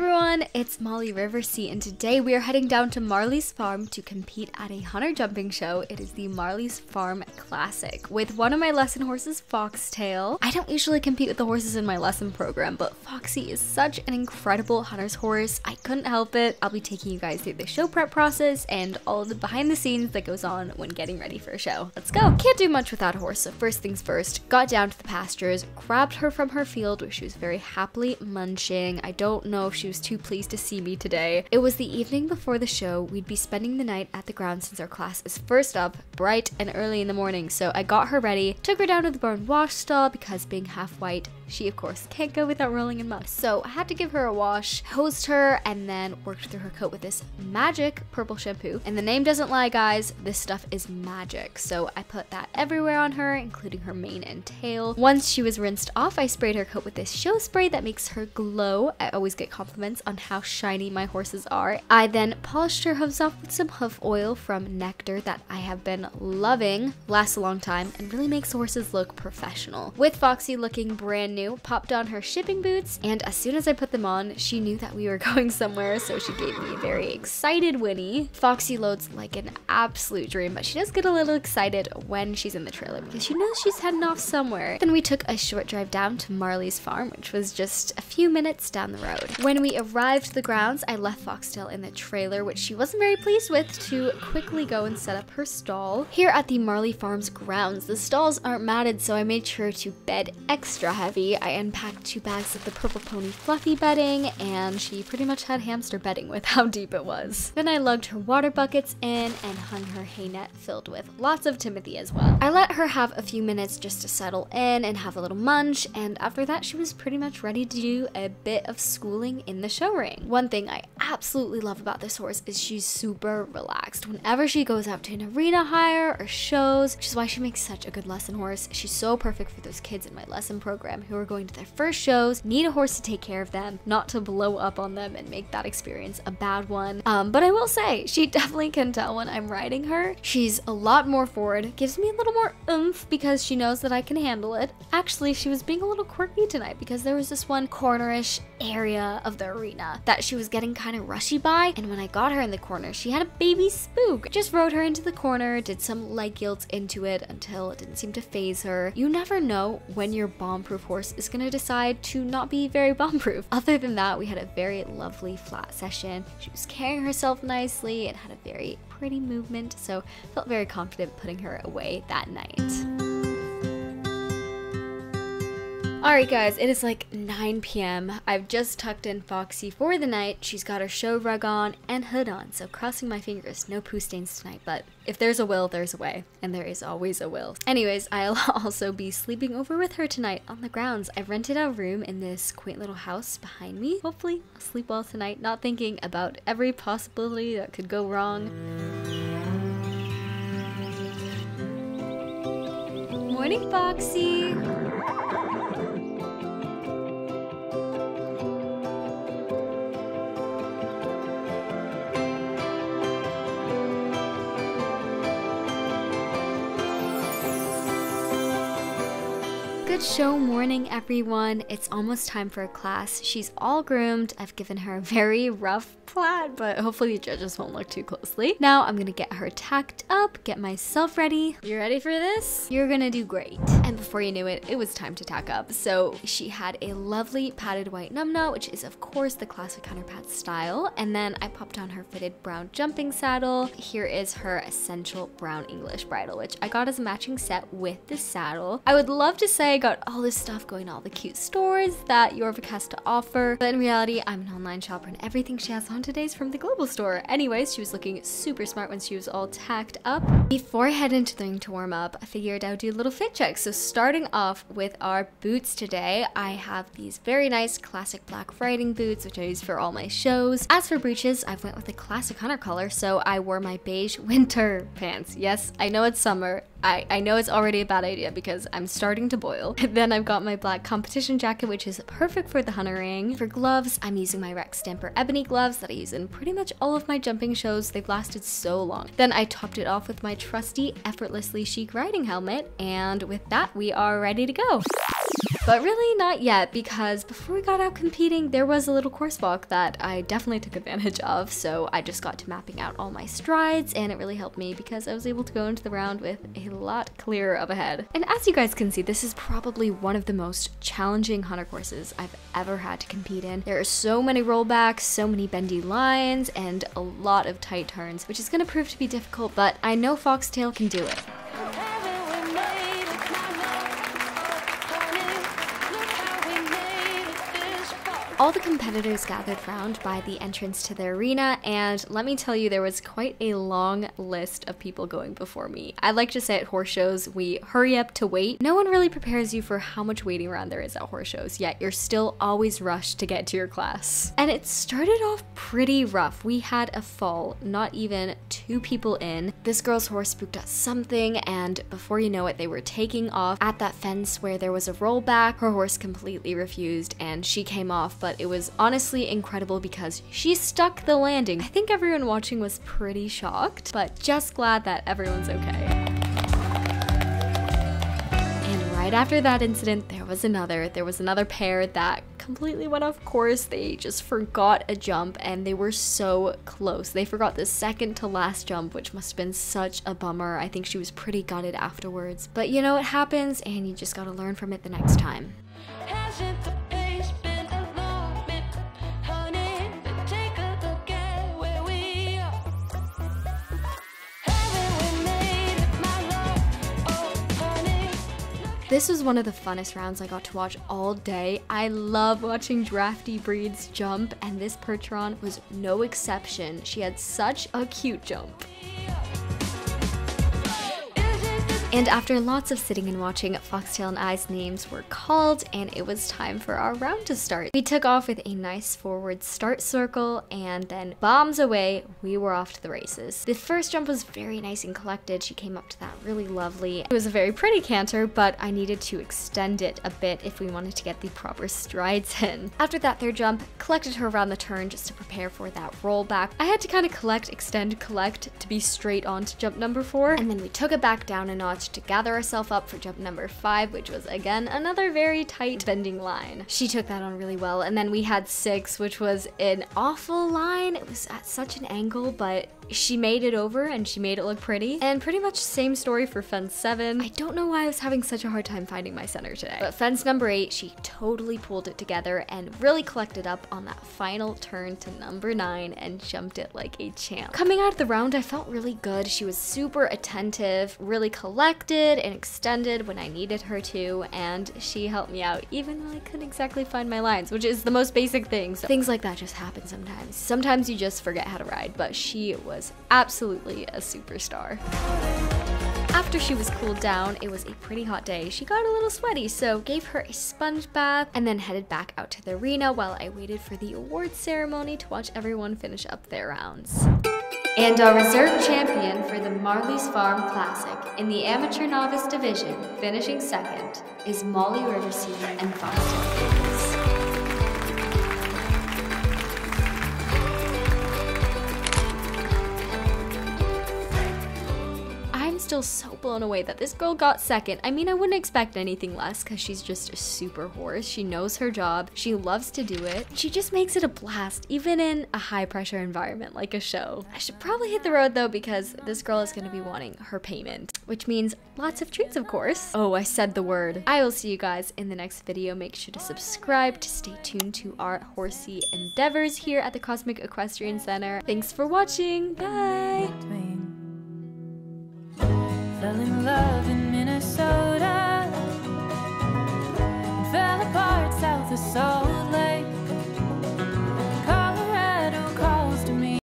everyone, it's Molly Riversea, and today we are heading down to Marley's Farm to compete at a hunter jumping show. It is the Marley's Farm Classic with one of my lesson horses, Foxtail. I don't usually compete with the horses in my lesson program, but Foxy is such an incredible hunter's horse. I couldn't help it. I'll be taking you guys through the show prep process and all of the behind the scenes that goes on when getting ready for a show. Let's go. Can't do much without a horse, so first things first, got down to the pastures, grabbed her from her field where she was very happily munching. I don't know if she was too pleased to see me today. It was the evening before the show. We'd be spending the night at the ground since our class is first up bright and early in the morning, so I got her ready, took her down to the barn wash stall because being half white, she of course can't go without rolling in mud. So I had to give her a wash, hosed her, and then worked through her coat with this magic purple shampoo. And the name doesn't lie, guys, this stuff is magic. So I put that everywhere on her, including her mane and tail. Once she was rinsed off, I sprayed her coat with this show spray that makes her glow. I always get compliments on how shiny my horses are. I then polished her hooves off with some hoof oil from Nectar that I have been loving, lasts a long time, and really makes horses look professional. With Foxy looking brand new, popped on her shipping boots, and as soon as I put them on, she knew that we were going somewhere, so she gave me a very excited whinny. Foxy loads like an absolute dream, but she does get a little excited when she's in the trailer because she knows she's heading off somewhere. Then we took a short drive down to Marley's Farm, which was just a few minutes down the road. When we arrived at the grounds, I left Foxtail in the trailer, which she wasn't very pleased with, to quickly go and set up her stall. Here at the Marley Farm's grounds, the stalls aren't matted, so I made sure to bed extra heavy. I unpacked 2 bags of the Purple Pony fluffy bedding, and she pretty much had hamster bedding with how deep it was. Then I lugged her water buckets in and hung her hay net filled with lots of Timothy as well. I let her have a few minutes just to settle in and have a little munch, and after that she was pretty much ready to do a bit of schooling in the show ring. One thing I absolutely love about this horse is she's super relaxed. Whenever she goes out to an arena hire or shows, which is why she makes such a good lesson horse, she's so perfect for those kids in my lesson program who are going to their first shows, need a horse to take care of them, not to blow up on them and make that experience a bad one. But I will say, she definitely can tell when I'm riding her. She's a lot more forward, gives me a little more oomph because she knows that I can handle it. Actually, she was being a little quirky tonight because there was this one cornerish area of the arena that she was getting kind of rushy by, and when I got her in the corner, she had a baby spook. Just rode her into the corner, did some leg guilts into it until it didn't seem to phase her. You never know when your bomb-proof horse is going to decide to not be very bomb-proof. Other than that, we had a very lovely flat session. She was carrying herself nicely and had a very pretty movement, so felt very confident putting her away that night. Alright guys, it is like 9 PM. I've just tucked in Foxy for the night. She's got her show rug on and hood on, so crossing my fingers, no poo stains tonight, but if there's a will, there's a way, and there is always a will. Anyways, I'll also be sleeping over with her tonight on the grounds. I've rented a room in this quaint little house behind me. Hopefully, I'll sleep well tonight, not thinking about every possibility that could go wrong. Morning, Foxy! Good show morning, everyone. It's almost time for a class. She's all groomed. I've given her a very rough plaid, but hopefully the judges won't look too closely. Now I'm gonna get her tacked up, get myself ready. You ready for this? You're gonna do great. And before you knew it, it was time to tack up. So she had a lovely padded white numna, which is of course the classic hunter pad style. And then I popped on her fitted brown jumping saddle. Here is her essential brown English bridle, which I got as a matching set with the saddle. I would love to say I got all this stuff going to all the cute stores that Yorvik has to offer, but in reality, I'm an online shopper and everything she has on today is from the global store. Anyways, she was looking super smart when she was all tacked up. Before I head into the ring to warm up, I figured I would do a little fit check. So starting off with our boots today, I have these very nice classic black riding boots, which I use for all my shows. As for breeches, I've went with a classic hunter color, so I wore my beige winter pants. Yes, I know it's summer. I know it's already a bad idea because I'm starting to boil. Then I've got my black competition jacket, which is perfect for the hunter ring. For gloves, I'm using my Rex Stamper ebony gloves that I use in pretty much all of my jumping shows. They've lasted so long. Then I topped it off with my trusty effortlessly chic riding helmet, and with that we are ready to go. But really not yet, because before we got out competing, there was a little course walk that I definitely took advantage of, so I just got to mapping out all my strides, and it really helped me because I was able to go into the round with a lot clearer of a head. And as you guys can see, this is probably one of the most challenging hunter courses I've ever had to compete in. There are so many rollbacks, so many bendy lines, and a lot of tight turns, which is going to prove to be difficult, but I know Foxtail can do it. All the competitors gathered round by the entrance to the arena, and let me tell you, there was quite a long list of people going before me. I like to say at horse shows, we hurry up to wait. No one really prepares you for how much waiting around there is at horse shows, yet you're still always rushed to get to your class. And it started off pretty rough. We had a fall, not even 2 people in. This girl's horse spooked at something, and before you know it, they were taking off at that fence where there was a rollback. Her horse completely refused, and she came off, but it was honestly incredible because she stuck the landing. I think everyone watching was pretty shocked, but just glad that everyone's okay. Right after that incident, there was another pair that completely went off course. They just forgot a jump, and they were so close. They forgot the second to last jump, which must have been such a bummer. I think she was pretty gutted afterwards, but you know, it happens, and you just gotta learn from it the next time. This was one of the funnest rounds I got to watch all day. I love watching drafty breeds jump, and this Percheron was no exception. She had such a cute jump. And after lots of sitting and watching, Foxtail and I's names were called, and it was time for our round to start. We took off with a nice forward start circle, and then bombs away, we were off to the races. The first jump was very nice and collected. She came up to that really lovely. It was a very pretty canter, but I needed to extend it a bit if we wanted to get the proper strides in. After that third jump, collected her around the turn just to prepare for that rollback. I had to kind of collect, extend, collect to be straight on to jump number 4, and then we took it back down a notch to gather herself up for jump number 5, which was again another very tight bending line. She took that on really well, and then we had 6, which was an awful line. It was at such an angle, but she made it over and she made it look pretty. And pretty much same story for fence 7. I don't know why I was having such a hard time finding my center today. But fence number 8, she totally pulled it together and really collected up on that final turn to number 9 and jumped it like a champ. Coming out of the round, I felt really good. She was super attentive, really collected and extended when I needed her to, and she helped me out even when I couldn't exactly find my lines, which is the most basic thing. So things like that just happen sometimes. Sometimes you just forget how to ride, but she was absolutely a superstar. After she was cooled down, it was a pretty hot day. She got a little sweaty, so gave her a sponge bath and then headed back out to the arena while I waited for the awards ceremony to watch everyone finish up their rounds. And our reserve champion for the Marley's Farm Classic in the amateur novice division, finishing second, is Molly Riversea and Foxtail. Still so blown away that this girl got second. I mean, I wouldn't expect anything less because she's just a super horse. She knows her job. She loves to do it. She just makes it a blast, even in a high pressure environment like a show. I should probably hit the road though, because this girl is going to be wanting her payment, which means lots of treats, of course. Oh, I said the word. I will see you guys in the next video. Make sure to subscribe to stay tuned to our horsey endeavors here at the Cosmic Equestrian Center. Thanks for watching. Bye.